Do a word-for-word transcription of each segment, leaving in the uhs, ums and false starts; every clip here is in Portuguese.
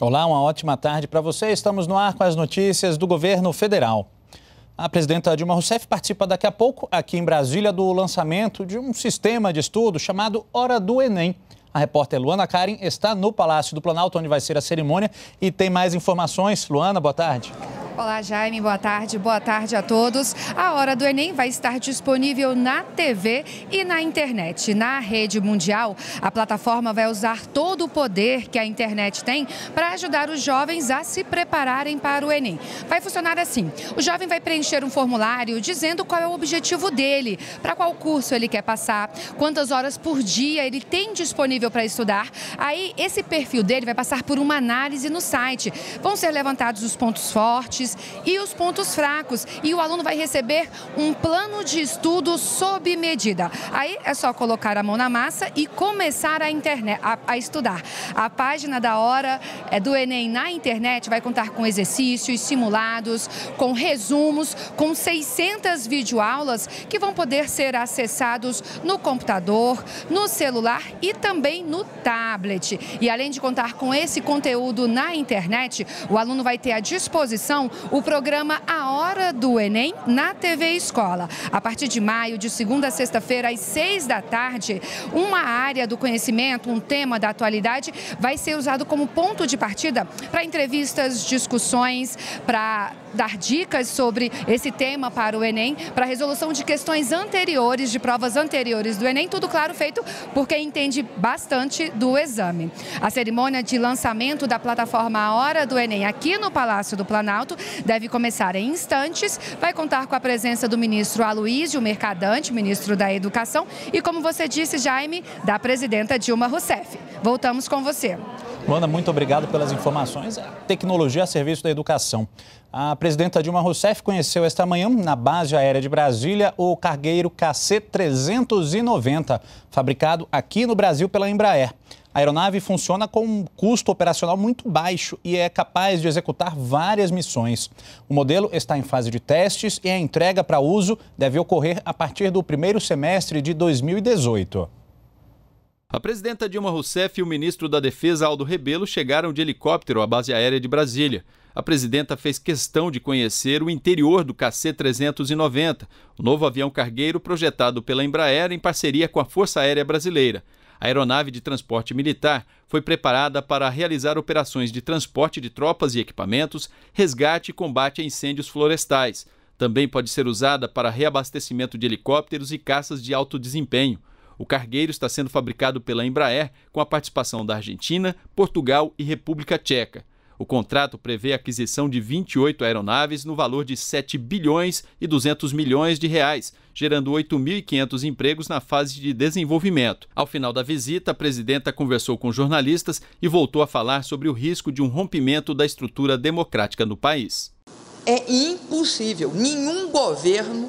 Olá, uma ótima tarde para você. Estamos no ar com as notícias do governo federal. A presidenta Dilma Rousseff participa daqui a pouco, aqui em Brasília, do lançamento de um sistema de estudo chamado Hora do Enem. A repórter Luana Karin está no Palácio do Planalto, onde vai ser a cerimônia, e tem mais informações. Luana, boa tarde. Olá, Jaime. Boa tarde. Boa tarde a todos. A Hora do Enem vai estar disponível na T V e na internet. Na rede mundial, a plataforma vai usar todo o poder que a internet tem para ajudar os jovens a se prepararem para o Enem. Vai funcionar assim. O jovem vai preencher um formulário dizendo qual é o objetivo dele, para qual curso ele quer passar, quantas horas por dia ele tem disponível para estudar. Aí, esse perfil dele vai passar por uma análise no site. Vão ser levantados os pontos fortes e os pontos fracos, e o aluno vai receber um plano de estudo sob medida. Aí é só colocar a mão na massa e começar a, internet, a, a estudar. A página da Hora do Enem na internet vai contar com exercícios, simulados, com resumos, com seiscentas videoaulas que vão poder ser acessados no computador, no celular e também no tablet. E além de contar com esse conteúdo na internet, o aluno vai ter à disposição o programa A Hora do Enem na T V Escola. A partir de maio, de segunda a sexta-feira, às seis da tarde, uma área do conhecimento, um tema da atualidade, vai ser usado como ponto de partida para entrevistas, discussões, para dar dicas sobre esse tema para o Enem, para a resolução de questões anteriores, de provas anteriores do Enem, tudo, claro, feito por quem entende bastante do exame. A cerimônia de lançamento da plataforma A Hora do Enem aqui no Palácio do Planalto deve começar em instantes, vai contar com a presença do ministro Aloysio Mercadante, ministro da Educação, e, como você disse, Jaime, da presidenta Dilma Rousseff. Voltamos com você. Luana, muito obrigado pelas informações. Tecnologia a serviço da educação. A presidenta Dilma Rousseff conheceu esta manhã, na base aérea de Brasília, o cargueiro K C trezentos e noventa, fabricado aqui no Brasil pela Embraer. A aeronave funciona com um custo operacional muito baixo e é capaz de executar várias missões. O modelo está em fase de testes e a entrega para uso deve ocorrer a partir do primeiro semestre de dois mil e dezoito. A presidenta Dilma Rousseff e o ministro da Defesa, Aldo Rebelo, chegaram de helicóptero à base aérea de Brasília. A presidenta fez questão de conhecer o interior do K C trezentos e noventa, o novo avião cargueiro projetado pela Embraer em parceria com a Força Aérea Brasileira. A aeronave de transporte militar foi preparada para realizar operações de transporte de tropas e equipamentos, resgate e combate a incêndios florestais. Também pode ser usada para reabastecimento de helicópteros e caças de alto desempenho. O cargueiro está sendo fabricado pela Embraer com a participação da Argentina, Portugal e República Tcheca. O contrato prevê a aquisição de vinte e oito aeronaves no valor de sete bilhões e duzentos milhões de reais, gerando oito mil e quinhentos empregos na fase de desenvolvimento. Ao final da visita, a presidenta conversou com jornalistas e voltou a falar sobre o risco de um rompimento da estrutura democrática no país. É impossível. Nenhum governo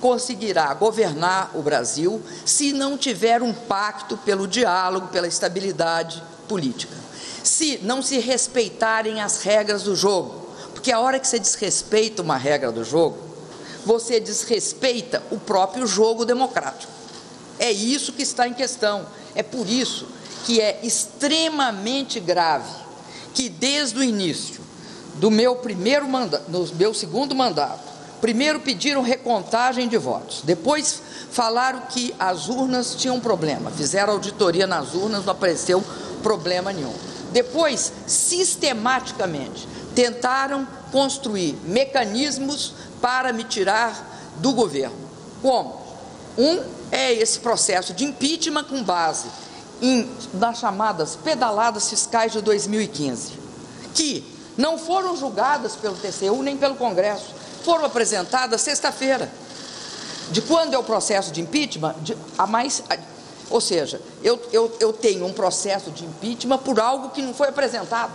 conseguirá governar o Brasil se não tiver um pacto pelo diálogo, pela estabilidade política. Se não se respeitarem as regras do jogo, porque a hora que você desrespeita uma regra do jogo, você desrespeita o próprio jogo democrático. É isso que está em questão. É por isso que é extremamente grave que, desde o início do meu primeiro mandato, no meu segundo mandato, primeiro pediram recontagem de votos, depois falaram que as urnas tinham problema, fizeram auditoria nas urnas, não apareceu problema nenhum. Depois, sistematicamente, tentaram construir mecanismos para me tirar do governo. Como? Um é esse processo de impeachment com base em, nas chamadas pedaladas fiscais de dois mil e quinze, que não foram julgadas pelo T C U nem pelo Congresso. Foram apresentadas sexta-feira. De quando é o processo de impeachment, de, a mais, a, ou seja, eu, eu, eu tenho um processo de impeachment por algo que não foi apresentado.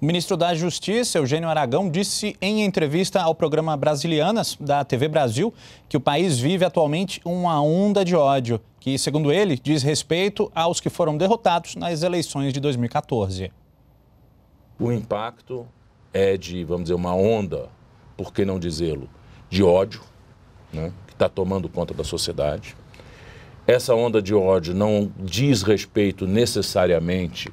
O ministro da Justiça, Eugênio Aragão, disse em entrevista ao programa Brasilianas, da T V Brasil, que o país vive atualmente uma onda de ódio, que, segundo ele, diz respeito aos que foram derrotados nas eleições de dois mil e quatorze. O impacto é de, vamos dizer, uma onda, por que não dizê-lo, de ódio, né, que está tomando conta da sociedade. Essa onda de ódio não diz respeito necessariamente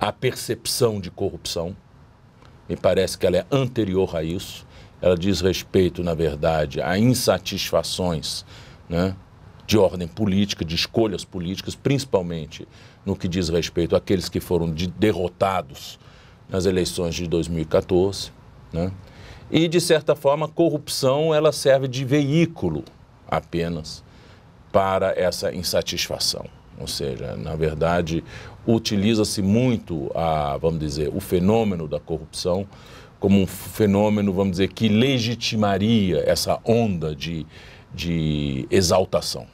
a percepção de corrupção. Me parece que ela é anterior a isso. Ela diz respeito, na verdade, a insatisfações, né, de ordem política, de escolhas políticas, principalmente no que diz respeito àqueles que foram de, derrotados nas eleições de dois mil e quatorze. Né? E, de certa forma, a corrupção ela serve de veículo apenas para essa insatisfação. Ou seja, na verdade, utiliza-se muito, a, vamos dizer, o fenômeno da corrupção como um fenômeno, vamos dizer, que legitimaria essa onda de, de exaltação.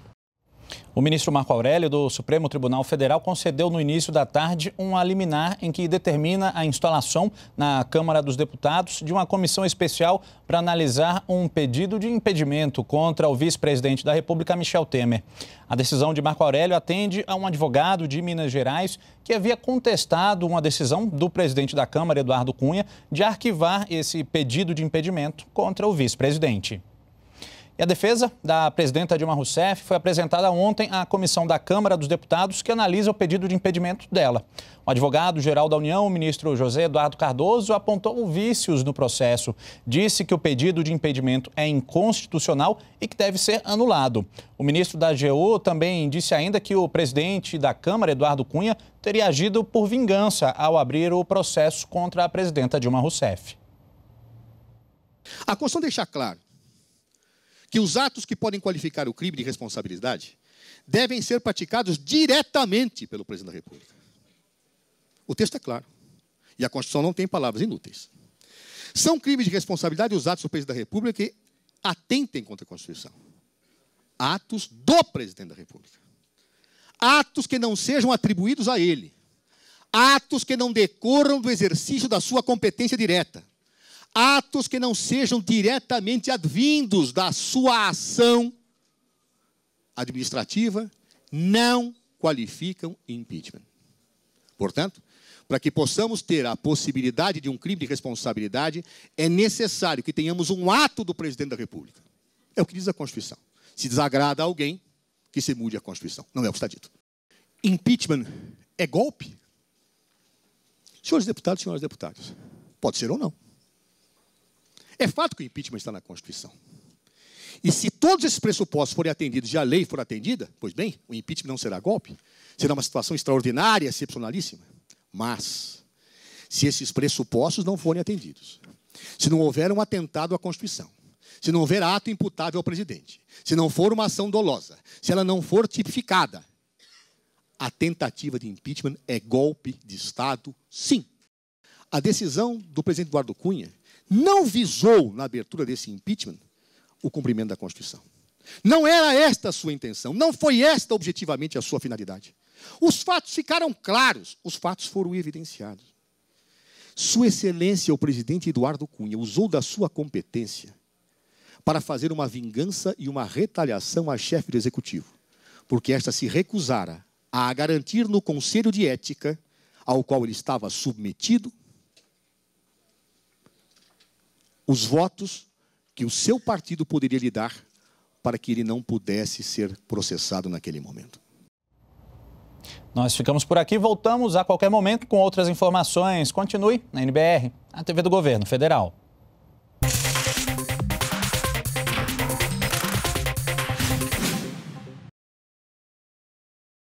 O ministro Marco Aurélio, do Supremo Tribunal Federal, concedeu no início da tarde uma liminar em que determina a instalação na Câmara dos Deputados de uma comissão especial para analisar um pedido de impedimento contra o vice-presidente da República, Michel Temer. A decisão de Marco Aurélio atende a um advogado de Minas Gerais que havia contestado uma decisão do presidente da Câmara, Eduardo Cunha, de arquivar esse pedido de impedimento contra o vice-presidente. E a defesa da presidenta Dilma Rousseff foi apresentada ontem à comissão da Câmara dos Deputados que analisa o pedido de impedimento dela. O advogado-geral da União, o ministro José Eduardo Cardozo, apontou vícios no processo. Disse que o pedido de impedimento é inconstitucional e que deve ser anulado. O ministro da A G U também disse ainda que o presidente da Câmara, Eduardo Cunha, teria agido por vingança ao abrir o processo contra a presidenta Dilma Rousseff. A Constituição deixa claro que os atos que podem qualificar o crime de responsabilidade devem ser praticados diretamente pelo presidente da República. O texto é claro. E a Constituição não tem palavras inúteis. São crimes de responsabilidade os atos do presidente da República que atentem contra a Constituição. Atos do presidente da República. Atos que não sejam atribuídos a ele. Atos que não decorram do exercício da sua competência direta. Atos que não sejam diretamente advindos da sua ação administrativa não qualificam impeachment. Portanto, para que possamos ter a possibilidade de um crime de responsabilidade, é necessário que tenhamos um ato do presidente da República. É o que diz a Constituição. Se desagrada a alguém, que se mude a Constituição. Não é o que está dito. Impeachment é golpe? Senhores deputados, senhoras deputadas, pode ser ou não. É fato que o impeachment está na Constituição. E se todos esses pressupostos forem atendidos e a lei for atendida, pois bem, o impeachment não será golpe, será uma situação extraordinária, excepcionalíssima. Mas, se esses pressupostos não forem atendidos, se não houver um atentado à Constituição, se não houver ato imputável ao presidente, se não for uma ação dolosa, se ela não for tipificada, a tentativa de impeachment é golpe de Estado, sim. A decisão do presidente Eduardo Cunha não visou, na abertura desse impeachment, o cumprimento da Constituição. Não era esta a sua intenção, não foi esta objetivamente a sua finalidade. Os fatos ficaram claros, os fatos foram evidenciados. Sua Excelência, o presidente Eduardo Cunha, usou da sua competência para fazer uma vingança e uma retaliação à chefe do Executivo, porque esta se recusara a garantir no Conselho de Ética, ao qual ele estava submetido, os votos que o seu partido poderia lhe dar para que ele não pudesse ser processado naquele momento. Nós ficamos por aqui, voltamos a qualquer momento com outras informações. Continue na N B R, a T V do Governo Federal.